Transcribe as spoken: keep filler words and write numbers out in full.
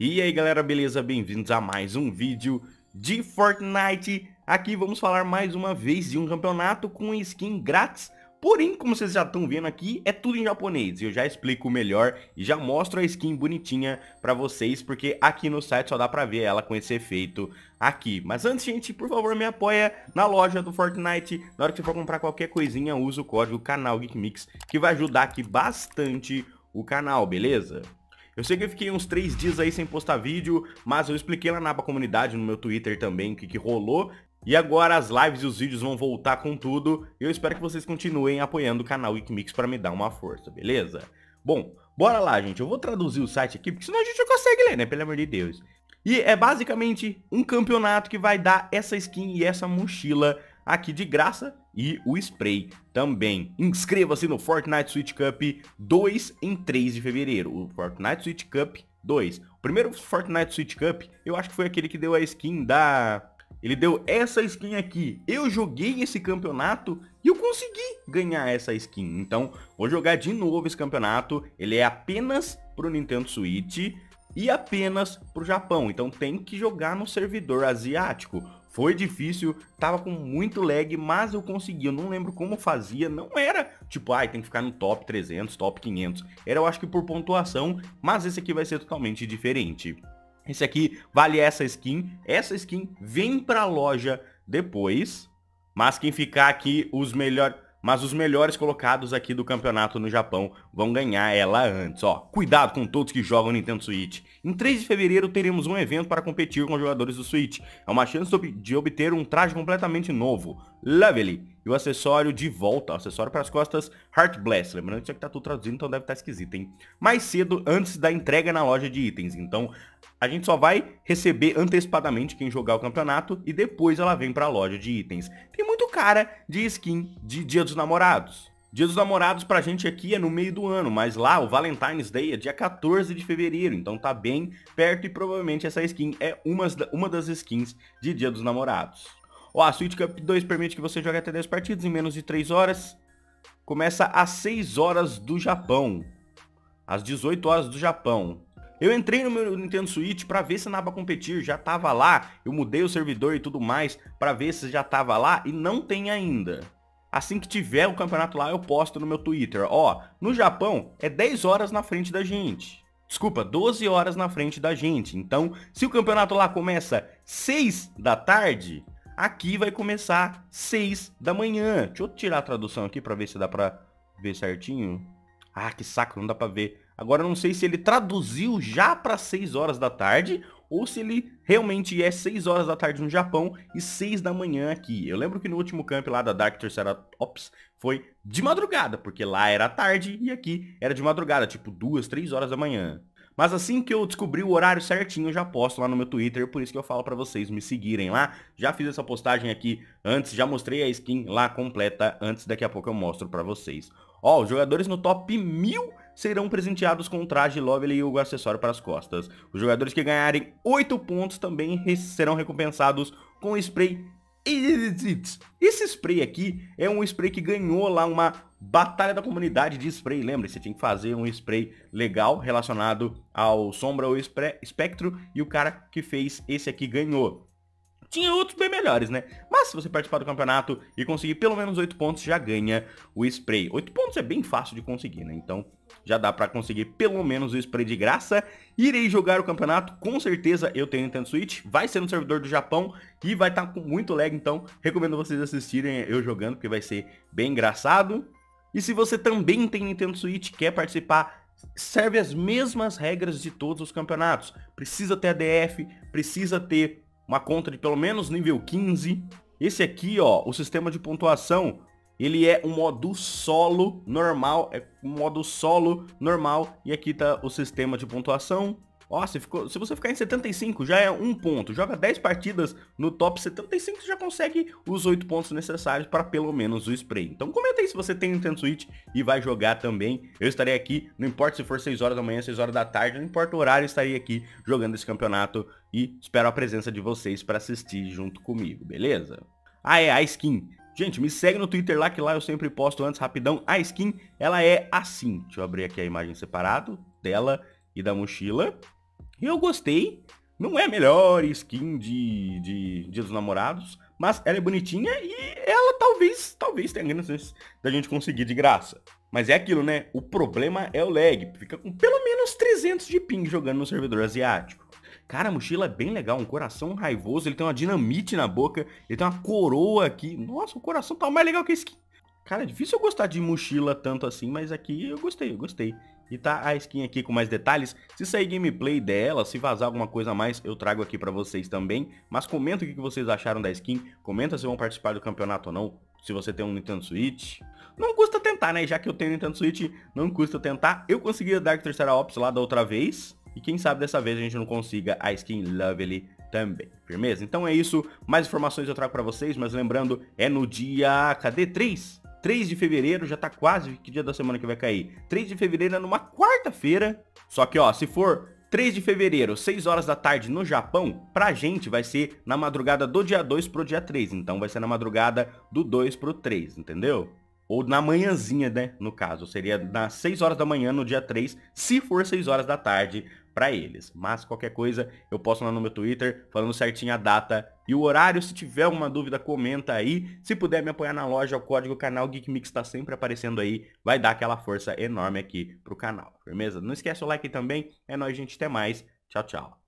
E aí galera, beleza? Bem-vindos a mais um vídeo de Fortnite. Aqui vamos falar mais uma vez de um campeonato com skin grátis. Porém, como vocês já estão vendo aqui, é tudo em japonês. Eu já explico melhor e já mostro a skin bonitinha pra vocês, porque aqui no site só dá pra ver ela com esse efeito aqui. Mas antes, gente, por favor, me apoia na loja do Fortnite. Na hora que você for comprar qualquer coisinha, usa o código CANALGEEKMIX, que vai ajudar aqui bastante o canal, beleza? Eu sei que eu fiquei uns três dias aí sem postar vídeo, mas eu expliquei lá na aba comunidade, no meu Twitter também, o que que rolou. E agora as lives e os vídeos vão voltar com tudo. Eu espero que vocês continuem apoiando o canal CANALGEEKMIX para me dar uma força, beleza? Bom, bora lá, gente. Eu vou traduzir o site aqui, porque senão a gente não consegue ler, né? Pelo amor de Deus. E é basicamente um campeonato que vai dar essa skin e essa mochila aqui de graça e o spray também. Inscreva-se no Fortnite Switch Cup dois em três de fevereiro. O Fortnite Switch Cup dois. O primeiro Fortnite Switch Cup, eu acho que foi aquele que deu a skin da... Ele deu essa skin aqui. Eu joguei esse campeonato e eu consegui ganhar essa skin. Então, vou jogar de novo esse campeonato. Ele é apenas pro Nintendo Switch e apenas pro Japão. Então, tem que jogar no servidor asiático. Foi difícil, tava com muito lag, mas eu consegui. Eu não lembro como fazia, não era tipo, ai, ah, tem que ficar no top trezentos, top quinhentos. Era, eu acho que por pontuação, mas esse aqui vai ser totalmente diferente. Esse aqui vale essa skin, essa skin vem pra loja depois, mas quem ficar aqui, os melhores... Mas os melhores colocados aqui do campeonato no Japão vão ganhar ela antes, ó. Cuidado com todos que jogam Nintendo Switch. Em três de fevereiro teremos um evento para competir com os jogadores do Switch. É uma chance de obter um traje completamente novo, Lovely, e o acessório de volta, o acessório para as costas, Heart Bless. Lembrando que tá tudo traduzido, então deve estar esquisito, hein? Mais cedo, antes da entrega na loja de itens. Então, a gente só vai receber antecipadamente quem jogar o campeonato e depois ela vem para a loja de itens. Tem muito cara de skin de Dia dos Namorados. Dia dos Namorados pra gente aqui é no meio do ano, mas lá o Valentine's Day é dia quatorze de fevereiro, então tá bem perto e provavelmente essa skin é umas, uma das skins de Dia dos Namorados. Ó, a Switch Cup dois permite que você jogue até dez partidas em menos de três horas. Começa às seis horas do Japão, às dezoito horas do Japão. Eu entrei no meu Nintendo Switch pra ver se na aba competir já tava lá, eu mudei o servidor e tudo mais pra ver se já tava lá e não tem ainda. Assim que tiver o campeonato lá eu posto no meu Twitter, ó, no Japão é dez horas na frente da gente, desculpa, doze horas na frente da gente, então se o campeonato lá começa seis da tarde, aqui vai começar seis da manhã, deixa eu tirar a tradução aqui pra ver se dá pra ver certinho, ah que saco, não dá pra ver. Agora eu não sei se ele traduziu já para seis horas da tarde ou se ele realmente é seis horas da tarde no Japão e seis da manhã aqui. Eu lembro que no último camp lá da Dark Tricera Ops foi de madrugada, porque lá era tarde e aqui era de madrugada, tipo duas, três horas da manhã. Mas assim que eu descobri o horário certinho, eu já posto lá no meu Twitter, por isso que eu falo pra vocês me seguirem lá. Já fiz essa postagem aqui antes, já mostrei a skin lá completa antes, daqui a pouco eu mostro pra vocês. Ó, os jogadores no top mil serão presenteados com o traje Lovely e o acessório para as costas. Os jogadores que ganharem oito pontos também serão recompensados com spray. Esse spray aqui é um spray que ganhou lá uma batalha da comunidade de spray. Lembra, você tinha que fazer um spray legal relacionado ao Sombra ou Espectro e o cara que fez esse aqui ganhou. Tinha outros bem melhores, né? Mas se você participar do campeonato e conseguir pelo menos oito pontos, já ganha o spray. oito pontos é bem fácil de conseguir, né? Então já dá pra conseguir pelo menos o spray de graça. Irei jogar o campeonato, com certeza eu tenho Nintendo Switch. Vai ser no servidor do Japão e vai estar com muito lag, então recomendo vocês assistirem eu jogando, porque vai ser bem engraçado. E se você também tem Nintendo Switch e quer participar, serve as mesmas regras de todos os campeonatos. Precisa ter A D F, precisa ter uma conta de pelo menos nível quinze. Esse aqui, ó, o sistema de pontuação, ele é um modo solo normal, é um modo solo normal. E aqui tá o sistema de pontuação. Ó, se, ficou, se você ficar em setenta e cinco, já é um ponto. Joga dez partidas no top setenta e cinco, você já consegue os oito pontos necessários para pelo menos o spray. Então comenta aí se você tem Nintendo Switch e vai jogar também. Eu estarei aqui, não importa se for seis horas da manhã, seis horas da tarde, não importa o horário, eu estarei aqui jogando esse campeonato e espero a presença de vocês para assistir junto comigo, beleza? Ah, é, a skin. Gente, me segue no Twitter lá, que lá eu sempre posto antes, rapidão. A skin, ela é assim. Deixa eu abrir aqui a imagem separado dela e da mochila. Eu gostei. Não é a melhor skin de, de Dia dos Namorados, mas ela é bonitinha e ela talvez, talvez tenha ganhas da gente conseguir de graça. Mas é aquilo, né? O problema é o lag. Fica com pelo menos trezentos de ping jogando no servidor asiático. Cara, a mochila é bem legal, um coração raivoso, ele tem uma dinamite na boca, ele tem uma coroa aqui. Nossa, o coração tá mais legal que esse aqui. Cara, é difícil eu gostar de mochila tanto assim, mas aqui eu gostei, eu gostei. E tá a skin aqui com mais detalhes. Se sair gameplay dela, se vazar alguma coisa a mais, eu trago aqui pra vocês também. Mas comenta o que vocês acharam da skin, comenta se vão participar do campeonato ou não, se você tem um Nintendo Switch. Não custa tentar, né? Já que eu tenho Nintendo Switch, não custa tentar. Eu consegui a Dark Tricera Ops lá da outra vez. E quem sabe dessa vez a gente não consiga a skin Lovely também, firmeza? Então é isso, mais informações eu trago pra vocês, mas lembrando, é no dia... cadê? três de fevereiro, já tá quase, que dia da semana que vai cair? três de fevereiro é numa quarta-feira, só que ó, se for três de fevereiro, seis horas da tarde no Japão, pra gente vai ser na madrugada do dia dois pro dia três, então vai ser na madrugada do dois pro três, entendeu? Ou na manhãzinha, né, no caso, seria nas seis horas da manhã no dia três, se for seis horas da tarde pra eles. Mas qualquer coisa eu posto lá no meu Twitter, falando certinho a data e o horário. Se tiver alguma dúvida, comenta aí. Se puder me apoiar na loja, o código CANALGEEKMIX tá sempre aparecendo aí, vai dar aquela força enorme aqui pro canal, firmeza? Não esquece o like também, é nóis gente, até mais, tchau, tchau.